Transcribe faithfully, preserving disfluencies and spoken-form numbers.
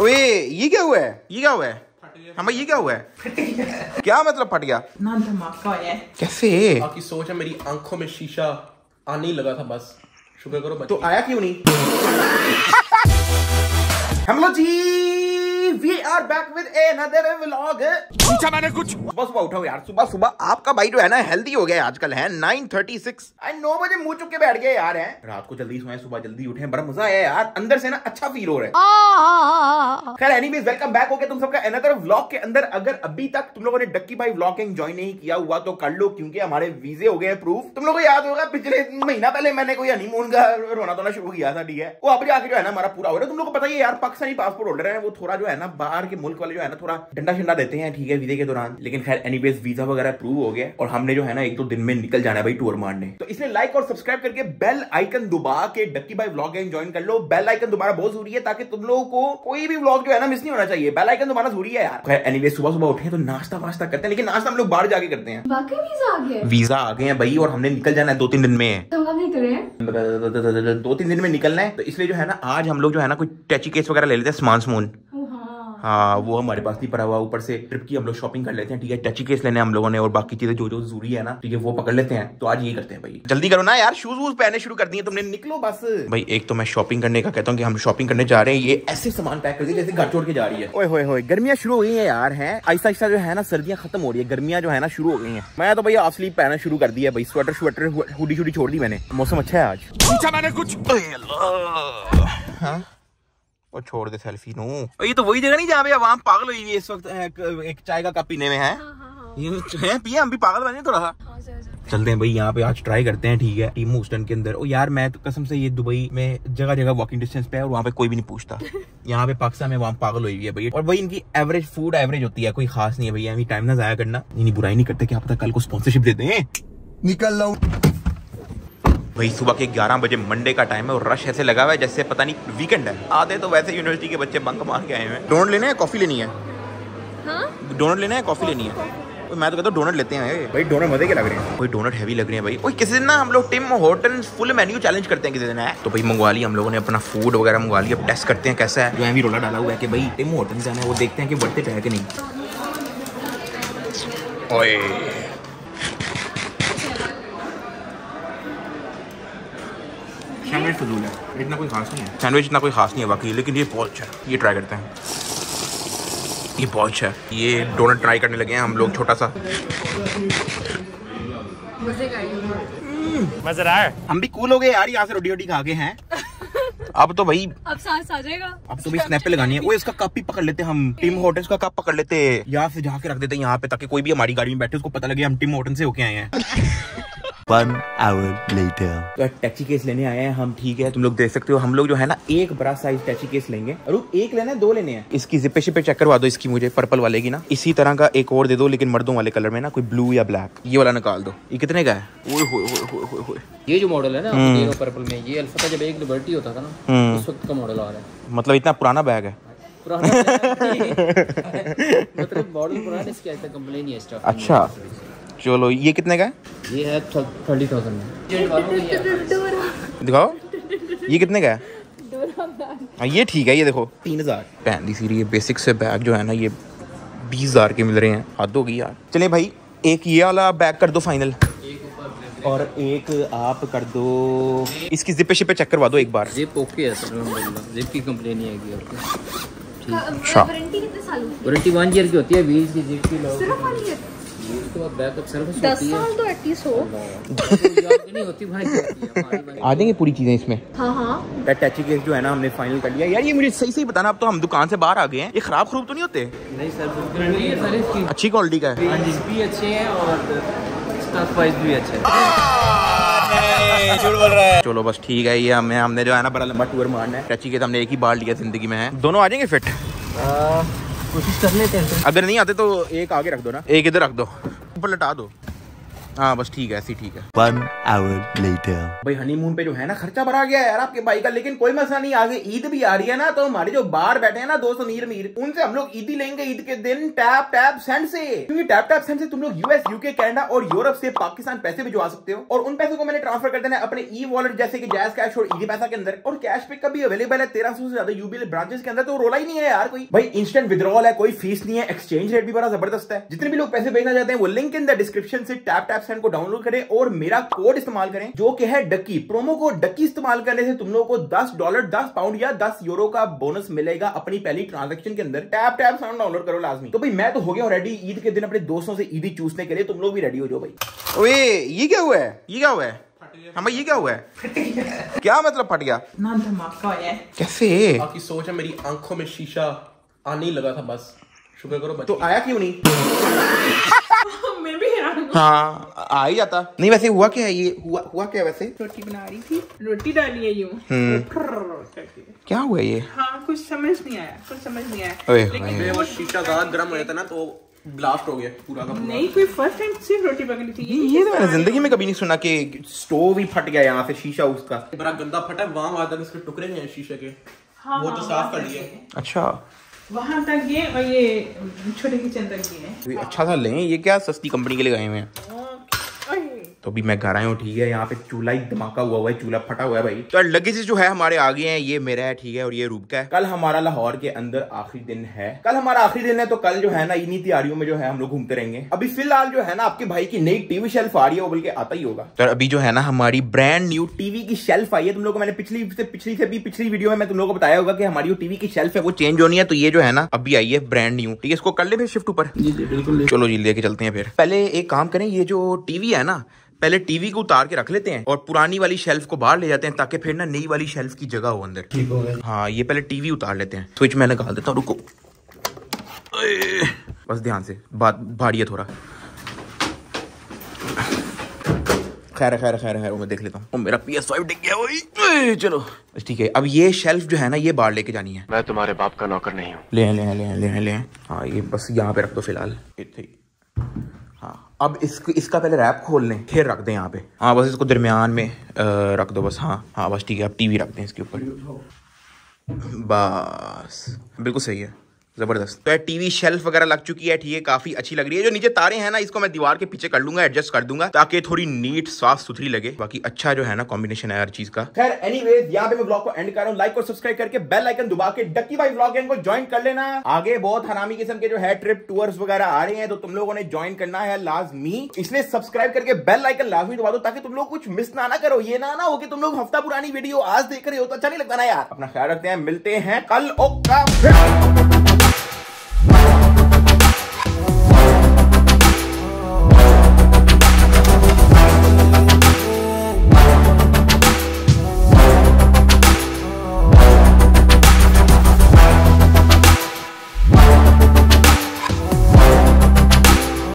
ओए ये क्या हुआ है, ये क्या हुआ है हम भाई, ये क्या हुआ है? फट गया। क्या मतलब फट गया? ना धमाका हुआ है। कैसे? आपकी सोच है, मेरी आंखों में शीशा आने ही लगा था बस, शुक्र करो बच्चे। तो आया क्यों नहीं? Hello ji, We are back with another vlog. पूछा मैंने कुछ? सुबह सुबह उठाओ यार, सुबह सुबह आपका भाई जो है ना हेल्दी हो गया आजकल है। नाइन थर्टी सिक्स आई नौ बजे मुंह चुक के बैठ गए यार हैं। रात को जल्दी सोए, सुबह जल्दी उठे, बड़ा मजा आया यार, अंदर से ना अच्छा फील हो रहा है। खैर एनीवेज वेलकम बैक हो गया तुम सबका अनदर व्लॉग के अंदर। अगर अभी तक तुम लोगों ने डक्की भाई व्लॉगिंग ज्वाइन नहीं किया हुआ तो कर लो, क्योंकि हमारे वीजे हो गए अप्रूव। तुम लोगों को याद होगा पिछले महीना पहले मैंने कोई हनीमून का रोना धोना शुरू किया था, ठीक है, वो अब जाके जो है ना हमारा पूरा हो रहा है। तुम लोग को पता ही यार पाकिस्तानी पासपोर्ट होल्डर है वो थोड़ा जो है ना बाहर के मुल्क वाले जो है ना थोड़ा डंडा शंडा देते हैं, ठीक है, वीजा के दौरान। लेकिन खैर एनीवेज वीजा वगैरह अप्रूव हो गया और हमने जो है ना एक दो दिन में निकल जाना है भाई टूर मारने। तो इसलिए लाइक और सब्सक्राइब करके बेल आइकन दबा के डक्की भाई व्लॉग गैंग ज्वाइन कर लो। बेल आइकन दोबारा बहुत जरूरी है ताकि तुम लोगों को कोई भी व्लॉग जो है ना मिस नहीं होना चाहिए। बेल आइकन दोबारा जरूरी है यार। खैर एनीवेज सुबह सुबह उठे तो नाश्ता वास्ता करते हैं, लेकिन नाश्ता हम लोग बाहर जाके करते हैं। बाकी वीजा आ गया, वीजा आ गए हैं भाई और हमने निकल जाना है दो तीन दिन में। तो हम निकल रहे हैं दो तीन दिन में निकलना है, तो इसलिए जो है ना आज हम लोग जो है ना कोई टैची केस वगैरह ले लेते हैं, सामान सामान हाँ वो हमारे पास नहीं पड़ा हुआ। ऊपर से ट्रिप की हम लोग शॉपिंग कर लेते हैं, ठीक है, टची केस लेने हम लोगों ने और बाकी चीजें जो जो जरूरी है ना, ठीक है, वो पकड़ लेते हैं। तो आज ये करते हैं भाई, जल्दी करो ना यार, शूज वूज पहनने शुरू कर दिए तुमने, निकलो बस भाई। एक तो मैं शॉपिंग करने का कहता हूँ कि हम शॉपिंग करने जा रहे हैं, ये ऐसे सामान पैक कर दिए जैसे घर छोड़ के जा रही है। ओए होए होए गर्मियाँ शुरू हो गई है यार है, आहिस्ता आहिस्ता जो है ना सर्दियाँ खत्म हो रही है, गर्मियाँ जो है ना शुरू हो गई है। मैं तो भाई हाफ स्लीव पहनना शुरू कर दिया भाई, स्वेटर श्वेटर हुडी शुडी छोड़ दी मैंने। मौसम अच्छा है आज। पूछा मैंने कुछ? और छोड़ दे सेल्फी नो, ये तो वही जगह नहीं जहाँ पे आवाम पागल हुई है इस वक्त एक चाय का कप पीने में है। हाँ हाँ। ये चाय पिए हम भी पागल बने थोड़ा सा। हाँ, चलते हैं भाई यहाँ पे आज ट्राई करते हैं, ठीक है, टीम ह्यूस्टन के अंदर। और यार मैं तो कसम से ये दुबई में जगह जगह वॉकिंग डिस्टेंस पे है और वहाँ पे कोई भी नहीं पूछता। यहाँ पे पाकिस्तान में वहाँ पागल हुई है भाई, और भाई इनकी एवरेज फूड एवरेज होती है, कोई खास नहीं है भैया। अभी टाइम ना जाया करना, बुराई नहीं करते, क्या पता कल को स्पॉन्सरशिप देते हैं। निकल लो भाई, सुबह के ग्यारह बजे मंडे का टाइम है और रश ऐसे लगा हुआ है जैसे पता नहीं वीकेंड है। आधे तो वैसे यूनिवर्सिटी के बच्चे बंक मार के आए हैं। डोनट लेना है, कॉफी लेनी है? हाँ? डोनट लेना है, कॉफी लेनी है? मैं तो कहता हूँ डोनट लेते हैं भाई, डोनट मजे के लग रहे हैं, कोई डोनट हैवी लग रहे हैं भाई। ओए किसी दिन ना हम लोग Tim Horton full menu challenge करते हैं किसी दिन है। तो भाई मंगवा लिया हम लोगों ने अपना फूड वगैरह मंगवा लिया, अब टेस्ट करते हैं कैसा है। जो है रोला डाला हुआ है कि भाई टिम हॉर्टन जाना है, वो देखते हैं कि बढ़ते पे है कि नहीं। सैंडविच फजूल है, इतना कोई खास नहीं है, सैंडविच इतना कोई खास नहीं है बाकी, लेकिन ये बहुत अच्छा है, ये ट्राई करते हैं, ये बहुत अच्छा है। ये डोनट ट्राई करने लगे हैं हम लोग, छोटा सा मज़ा आया। हम भी कूल हो गए यार, यहाँ से रोटी वोटी खा के हैं। अब तो भाई अब सांस आ जाएगा, अब तो भाई स्नैप लगानी है। वो इसका कप ही पकड़ लेते हम, टिम हॉर्टन्स का कप पकड़ लेते यहाँ से, जहाँ के रख देते हैं यहाँ पे, ताकि कोई भी हमारी गाड़ी में बैठे उसको पता लगे हम टिम हॉर्टन से होके आए हैं। वन आवर लेटर तो टैक्सी केस लेने आए हैं हम, ठीक है, तुम लोग देख सकते हो। हम लोग जो है ना एक बड़ा साइज टैक्सी केस लेंगे, और एक लेना है दो लेने हैं। इसकी जिपे शिपे चेक करवा दो इसकी, मुझे पर्पल वाले की ना, इसी तरह का एक और दे दो, लेकिन मर्दों वाले कलर में ना, कोई ब्लू या ब्लैक, ये वाला निकाल दो। ये कितने का है? ओए होए होए होए होए, ये जो मॉडल है ना ये पर्पल में, ये अल्फा जब एक लिबर्टी होता था ना उस वक्त का मॉडल आ रहा है। मतलब इतना पुराना बैग है, पुराना मतलब मॉडल पुराना, इसकी ऐसा कंप्लेन नहीं है इसका। अच्छा चलो, ये कितने का है? ये है थर्टी थाउजेंड में। दिखाओ ये कितने का है? ये ठीक है, ये देखो तीन हजार। पहन दी सीरी, ये बेसिक से बैग जो है ना ये बीस हजार के मिल रहे हैं, हद हो गई यार। चले भाई एक ये वाला बैग कर दो फाइनल, और एक आप कर दो। इसकी जिपे शिपे चेक करवा दो एक बार, जिप ओके है सर, जिप की कंप्लेन नहीं आएगी आपको। वारंटी कितने साल की? वारंटी वन ईयर की होती है, बीस की जिप की लोग तो बैकअप सर्विस होती है, दस साल तो एटलीस्ट हो नहीं होती भाई। आ जाएंगे पूरी चीजें इसमें। हाँ हाँ टैची केस जो है ना हमने फाइनल कर लिया यार। ये मुझे सही सही बताना, अब तो हम दुकान से बाहर आ गए हैं, ये खराब खरूब तो नहीं होते? नहीं सर, गारंटी है सर इसकी, अच्छी क्वालिटी का है, प्राइस भी अच्छे हैं और स्टफ वाइज भी अच्छे हैं। झूठ बोल रहा है। चलो बस ठीक है, ये हमें हमने जो है ना बड़ा लंबा टूर मारना है, टैची केस हमने एक ही बार लिया जिंदगी में है। दोनों आ जाएंगे फिट, कोशिश कर लेते हैं, अगर नहीं आते तो एक आगे रख दो ना, एक इधर रख दो, ऊपर लटा दो। हाँ बस ठीक है, ऐसी ठीक है। One hour later. भाई हनीमून पे जो है ना खर्चा बढ़ा गया यार आपके भाई का, लेकिन कोई मसला नहीं, आगे ईद भी आ रही है ना, तो हमारे जो बाहर बैठे हैं ना दोस्त अमीर अमीर, उनसे हम लोग ईदी लेंगे ईद के दिन टैप टैप सेंड से, क्योंकि टैप टैप सेंड से तुम लोग यूएस यूके कनाडा और यूरोप से पाकिस्तान पैसे भिजवा सकते हो, और उन पैसों को मैंने ट्रांसफर कर देना अपने ई वॉलेट जैसे कि जैस कैश और ईदी पैसा के अंदर, और कैश पिक का भी अवेलेबल है तेरह सौ से ज्यादा यूबीएल ब्रांचेस के अंदर, तो रोला ही नहीं है यार कोई। भाई इंस्टेंट विद्रॉल है, कोई फीस नहीं है, एक्सचेंज रेट भी बड़ा जबरदस्त है। जितने भी लोग पैसे भेजना चाहते हैं वो लिंक इन द डिस्क्रिप्शन से टैप टैप सेंड को डाउनलोड करें और मेरा कोड इस्तेमाल करें जो कि है डकी, प्रोमो कोड डकी इस्तेमाल करने से तुम लोगों को दस डॉलर दस पाउंड या दस यूरो का बोनस मिलेगा अपनी पहली ट्रांजैक्शन के अंदर। टैप टैप सेंड डाउनलोड करो लाजमी। तो भाई मैं तो हो गया ऑलरेडी ईद के दिन अपने दोस्तों से ईदी चूसने के लिए, तुम लोग भी रेडी हो जाओ भाई। ओए ये क्या हुआ है, ये क्या हुआ है, हाँ भाई ये क्या हुआ है, क्या मतलब फट गया ना, धमाका हो जाए कैसे, आपकी सोच है मेरी आंखों में शीशा आने लगा था बस, शुक्र करो तो आया क्यों नहीं हाँ आ ही जाता। नहीं वैसे हुआ क्या है, ये हुआ हुआ क्या है वैसे, रोटी बना रही थी, रोटी डाली है यूं, क्या हुआ ये, हाँ कुछ समझ नहीं आया, कुछ समझ नहीं आया, लेकिन वो शीशा ज्यादा गर्म हो जाता ना तो ब्लास्ट हो गया पूरा का पूरा। नहीं कोई फर्स्ट टाइम सिर्फ रोटी पकड़ी थी, ये ये तो मैंने जिंदगी में कभी नहीं सुना कि स्टोव ही फट गया यहाँ से, शीशा उसका बड़ा गंदा फटा, वहाँ आता उसके टुकड़े हैं शीशे के, वो तो साफ कर लिए, अच्छा वहां तक ये और ये छोटे किचन तक ये है। अच्छा था लें, ये क्या सस्ती कंपनी के लिए गए हुए हैं। तो भी मैं घर आया हूँ ठीक है, यहाँ पे चूल्हा ही धमाका हुआ हुआ है, चूल्हा फटा हुआ है भाई। तो लगेज जो है हमारे आगे हैं, ये मेरा है ठीक है और ये रूप का है। कल हमारा लाहौर के अंदर आखिरी दिन है, कल हमारा आखिरी दिन है, तो कल जो है ना इन्हीं तैयारियों में जो है हम लोग घूमते रहेंगे। अभी फिलहाल जो है ना आपके भाई की नई टीवी शेल्फ आ रही है, वो बोल के आता ही होगा। तो अभी जो है ना हमारी ब्रांड न्यू टीवी की शेल्फ आई है, तुम लोग को मैंने पिछली से पिछली से भी पिछली वीडियो में मैं तुम लोग को बताया होगा कि हमारी जो टीवी की शेल्फ है वो चेंज होनी है, तो ये जो है ना अभी आई है ब्रांड न्यू ठीक है। इसको कर ले फिर शिफ्ट ऊपर, बिल्कुल चलो जी लेके चलते हैं। फिर पहले एक काम करें, ये जो टीवी है ना पहले टीवी को उतार के रख लेते हैं और पुरानी वाली शेल्फ को बाहर ले जाते हैं, ताकि फिर ना नई वाली शेल्फ की जगह हो अंदर, ठीक हो गया। हाँ ये पहले टीवी उतार लेते हैं, स्विच मैं निकाल देता हूँ, रुको बस ध्यान से, बात भारी है थोड़ा, खैर खैर खैर खैर मैं देख लेता हूँ। मेरा पी एस फाइव डिग गया, वही चलो ठीक है। अब ये शेल्फ जो है ना ये बाहर लेके जानी है, मैं तुम्हारे बाप का नौकर नहीं हूँ, ले ले ले ले हाँ ये बस यहाँ पे रख दो फिलहाल, अब इसको इसका पहले रैप खोल लें फिर रख दें यहाँ पे, हाँ बस इसको दरमियान में रख दो बस, हाँ हाँ बस ठीक है। अब टीवी रख दें इसके ऊपर बस, बिल्कुल सही है, जबरदस्त। तो टीवी शेल्फ वगैरह लग चुकी है ठीक है, काफी अच्छी लग रही है। जो नीचे तारे हैं ना इसको मैं दीवार के पीछे कर लूंगा, एडजस्ट कर दूंगा ताकि थोड़ी नीट साफ सुथरी लगे, बाकी अच्छा जो है ना कॉम्बिनेशन है हर चीज का। खैर एनीवेज यहाँ पे मैं ब्लॉग को एंड कर रहा हूँ, लाइक और सब्सक्राइब करके बेल आइकन दबा के डकी भाई ब्लॉग को ज्वाइन कर लेना। आगे बहुत हरामी किस्म के जो है ट्रिप टूर्स वगैरह आ रहे हैं, तो तुम लोगों ने ज्वाइन करना है लाजमी, इसलिए सब्सक्राइब करके बेल आइकन लाजमी दबा दो ताकि तुम लोग कुछ मिस ना ना करो। ये ना ना हो कि तुम लोग हफ्ता पुरानी वीडियो आज देख रहे हो, तो अच्छा नहीं लगता ना यार। अपना ख्याल रखते हैं, मिलते हैं कल।